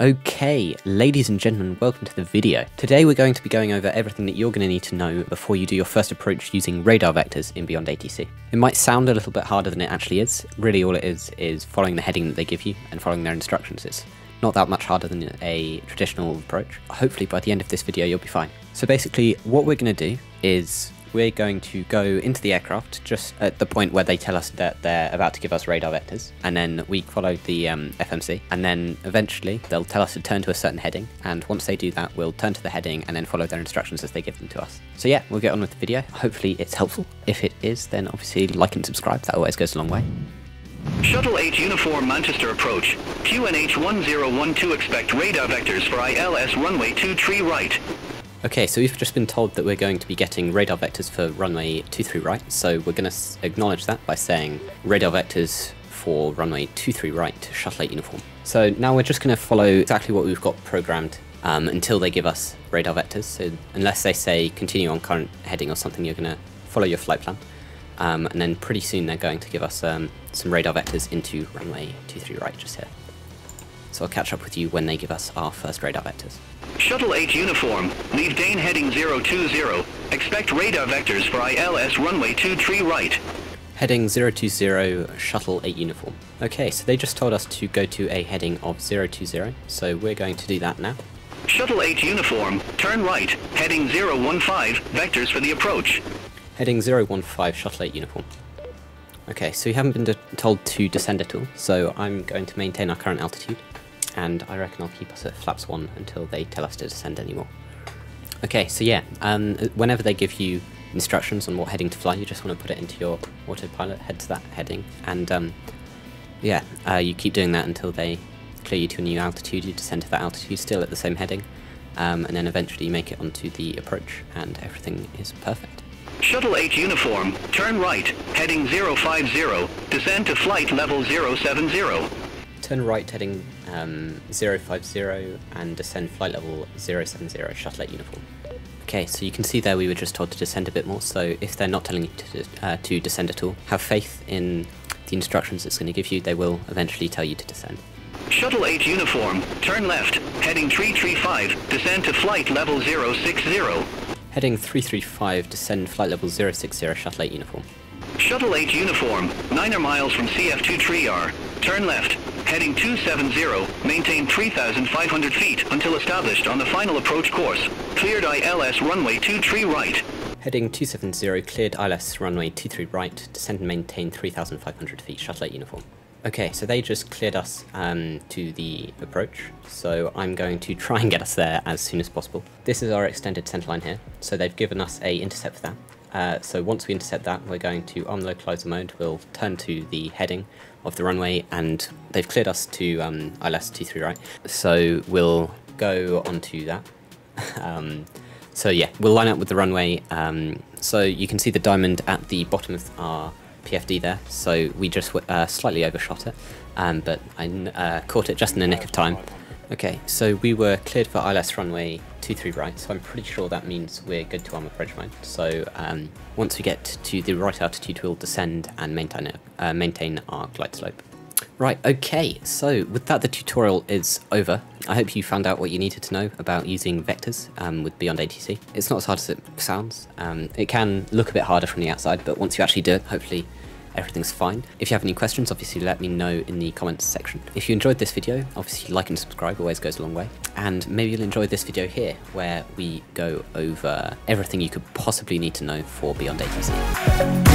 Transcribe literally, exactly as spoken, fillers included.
Okay, ladies and gentlemen, welcome to the video. Today we're going to be going over everything that you're going to need to know before you do your first approach using radar vectors in Beyond A T C. It might sound a little bit harder than it actually is. Really all it is is following the heading that they give you and following their instructions. It's not that much harder than a traditional approach. Hopefully by the end of this video you'll be fine. So basically what we're going to do is we're going to go into the aircraft just at the point where they tell us that they're about to give us radar vectors, and then we follow the um, F M C, and then eventually they'll tell us to turn to a certain heading, and once they do that we'll turn to the heading and then follow their instructions as they give them to us. So yeah, we'll get on with the video. Hopefully it's helpful. If it is, then obviously like and subscribe, that always goes a long way. Shuttle eight Uniform Manchester approach. Q N H one zero one two, expect radar vectors for I L S runway two three right. Okay, so we've just been told that we're going to be getting radar vectors for runway two three right, so we're going to acknowledge that by saying radar vectors for runway two three right, Shuttle eight Uniform. So now we're just going to follow exactly what we've got programmed um, until they give us radar vectors, so unless they say continue on current heading or something, you're going to follow your flight plan, um, and then pretty soon they're going to give us um, some radar vectors into runway two three right just here. So I'll catch up with you when they give us our first radar vectors. Shuttle eight Uniform, leave Dane heading zero two zero, expect radar vectors for I L S runway two three right. Heading zero two zero, Shuttle eight Uniform. Okay, so they just told us to go to a heading of zero two zero, so we're going to do that now. Shuttle eight Uniform, turn right, heading zero one five, vectors for the approach. Heading zero one five, Shuttle eight Uniform. Okay, so we haven't been told to descend at all, so I'm going to maintain our current altitude, and I reckon I'll keep us at flaps one until they tell us to descend anymore. Okay, so yeah, um, whenever they give you instructions on what heading to fly, you just want to put it into your autopilot, head to that heading, and um, yeah, uh, you keep doing that until they clear you to a new altitude. You descend to that altitude, still at the same heading, um, and then eventually you make it onto the approach, and everything is perfect. Shuttle eight Uniform, turn right, heading zero five zero, descend to flight level zero seven zero. Turn right, heading um, zero five zero, and descend flight level zero seven zero, Shuttle eight Uniform. Okay, so you can see there we were just told to descend a bit more, so if they're not telling you to, uh, to descend at all, have faith in the instructions it's going to give you. They will eventually tell you to descend. Shuttle eight Uniform, turn left, heading three three five, descend to flight level zero six zero. Heading three three five, descend flight level zero six zero, Shuttle eight Uniform. Shuttle eight Uniform, niner miles from C F two three R, turn left, heading two seven zero, maintain three thousand five hundred feet until established on the final approach course, cleared I L S runway two three right. Heading two seven zero, cleared I L S runway two three right, descend and maintain three thousand five hundred feet, Shuttle eight Uniform. Okay, so they just cleared us um, to the approach, so I'm going to try and get us there as soon as possible. This is our extended centerline here, so they've given us a intercept for that. Uh, so once we intercept that, we're going to arm localizer mode, we'll turn to the heading of the runway, and they've cleared us to um, I L S two three right, so we'll go onto that. um, so yeah, we'll line up with the runway, um, so you can see the diamond at the bottom of our P F D there, so we just uh, slightly overshot it, um, but I uh, caught it just in the nick of time. Okay, so we were cleared for I L S runway two three right, so I'm pretty sure that means we're good to arm approach mode. So um, once we get to the right altitude, we'll descend and maintain it, uh, maintain our glide slope. Right, okay, so with that the tutorial is over. I hope you found out what you needed to know about using vectors um, with Beyond A T C. It's not as hard as it sounds. Um, it can look a bit harder from the outside, but once you actually do it, hopefully everything's fine. If you have any questions, obviously let me know in the comments section. If you enjoyed this video, obviously like and subscribe, always goes a long way. And maybe you'll enjoy this video here, where we go over everything you could possibly need to know for Beyond A T C.